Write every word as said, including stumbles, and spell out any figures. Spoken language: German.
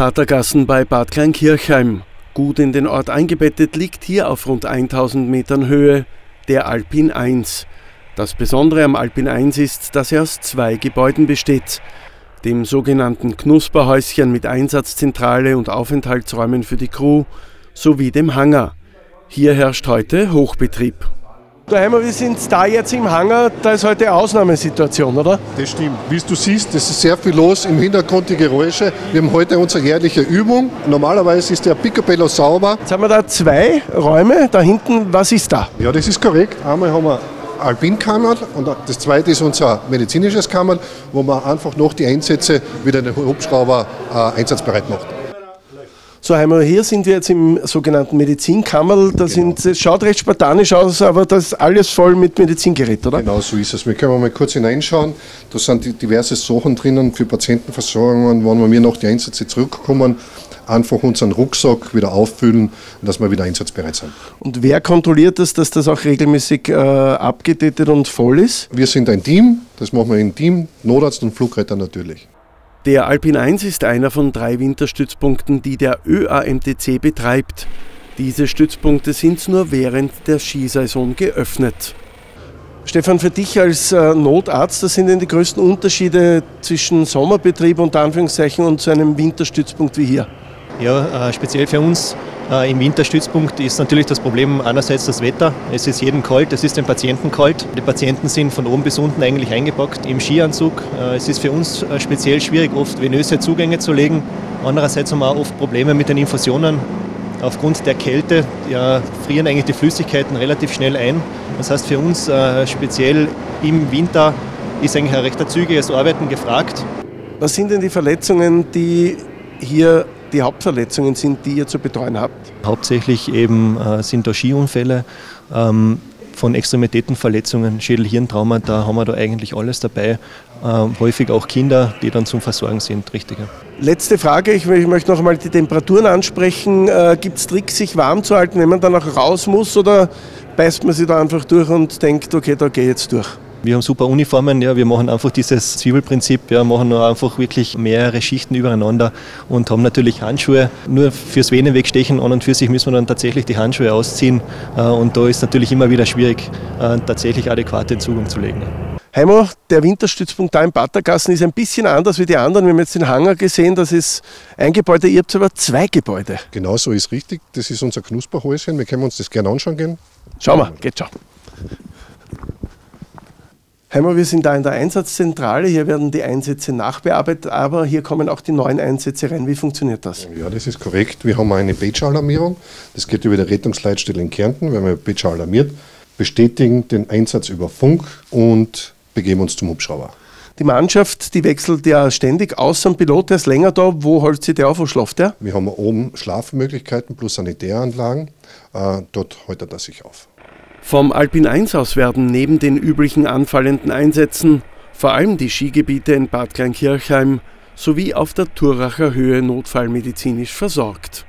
Patergassen bei Bad Kleinkirchheim. Gut in den Ort eingebettet liegt hier auf rund tausend Metern Höhe der Alpin eins. Das Besondere am Alpin eins ist, dass er aus zwei Gebäuden besteht. Dem sogenannten Knusperhäuschen mit Einsatzzentrale und Aufenthaltsräumen für die Crew sowie dem Hangar. Hier herrscht heute Hochbetrieb. Heimo, wir sind da jetzt im Hangar, da ist heute Ausnahmesituation, oder? Das stimmt. Wie du siehst, es ist sehr viel los, im Hintergrund die Geräusche. Wir haben heute unsere jährliche Übung. Normalerweise ist der Picobello sauber. Jetzt haben wir da zwei Räume, da hinten, was ist da? Ja, das ist korrekt. Einmal haben wir Alpinkammerl und das zweite ist unser medizinisches Kammerl, wo man einfach noch die Einsätze wieder den Hubschrauber äh, einsatzbereit macht. So, Heimo, hier sind wir jetzt im sogenannten Medizinkammerl. Das, genau. sind, das schaut recht spartanisch aus, aber das ist alles voll mit Medizingerät, oder? Genau, so ist es. Wir können mal kurz hineinschauen. Da sind diverse Sachen drinnen für Patientenversorgungen, wann wir noch die Einsätze zurückkommen. Einfach unseren Rucksack wieder auffüllen, dass wir wieder einsatzbereit sind. Und wer kontrolliert das, dass das auch regelmäßig äh, abgedatet und voll ist? Wir sind ein Team, das machen wir im Team, Notarzt und Flugretter natürlich. Der Alpin eins ist einer von drei Winterstützpunkten, die der Ö A M T C betreibt. Diese Stützpunkte sind nur während der Skisaison geöffnet. Stefan, für dich als Notarzt, das sind denn die größten Unterschiede zwischen Sommerbetrieb unter Anführungszeichen und so einem Winterstützpunkt wie hier? Ja, äh, speziell für uns äh, im Winterstützpunkt ist natürlich das Problem einerseits das Wetter. Es ist jedem kalt, es ist den Patienten kalt. Die Patienten sind von oben bis unten eigentlich eingepackt im Skianzug. Äh, es ist für uns äh, speziell schwierig, oft venöse Zugänge zu legen. Andererseits haben wir auch oft Probleme mit den Infusionen. Aufgrund der Kälte ja, frieren eigentlich die Flüssigkeiten relativ schnell ein. Das heißt, für uns äh, speziell im Winter ist eigentlich ein recht zügiges Arbeiten gefragt. Was sind denn die Verletzungen, die hier die Hauptverletzungen sind, die ihr zu betreuen habt? Hauptsächlich eben äh, sind da Skiunfälle, ähm, von Extremitätenverletzungen, Schädel-Hirntrauma, da haben wir da eigentlich alles dabei. Ähm, häufig auch Kinder, die dann zum Versorgen sind, richtig. Letzte Frage, ich, ich möchte noch einmal die Temperaturen ansprechen. Äh, Gibt es Tricks, sich warm zu halten, wenn man dann auch raus muss, oder beißt man sich da einfach durch und denkt, okay, da gehe ich jetzt durch? Wir haben super Uniformen, ja, wir machen einfach dieses Zwiebelprinzip, wir ja, machen einfach wirklich mehrere Schichten übereinander und haben natürlich Handschuhe. Nur fürs Venen wegstechen an und für sich müssen wir dann tatsächlich die Handschuhe ausziehen und da ist natürlich immer wieder schwierig, tatsächlich adäquate Zugang zu legen. Heimo, der Winterstützpunkt da in Patergassen ist ein bisschen anders wie die anderen. Wir haben jetzt den Hangar gesehen, das ist ein Gebäude, ihr habt aber zwei Gebäude. Genau so ist richtig, das ist unser Knusperhäuschen, wir können uns das gerne anschauen gehen. Schauen wir, geht schon. Heimo, wir sind da in der Einsatzzentrale, hier werden die Einsätze nachbearbeitet, aber hier kommen auch die neuen Einsätze rein. Wie funktioniert das? Ja, das ist korrekt. Wir haben eine Page-Alarmierung. Das geht über die Rettungsleitstelle in Kärnten, wenn wir Page alarmiert, bestätigen den Einsatz über Funk und begeben uns zum Hubschrauber. Die Mannschaft, die wechselt ja ständig, außer dem Pilot, der ist länger da. Wo holt sie der auf, wo schlaft der? Wir haben oben Schlafmöglichkeiten plus Sanitäranlagen. Dort hält er sich auf. Vom Alpin eins aus werden neben den üblichen anfallenden Einsätzen vor allem die Skigebiete in Bad Kleinkirchheim sowie auf der Turracher Höhe notfallmedizinisch versorgt.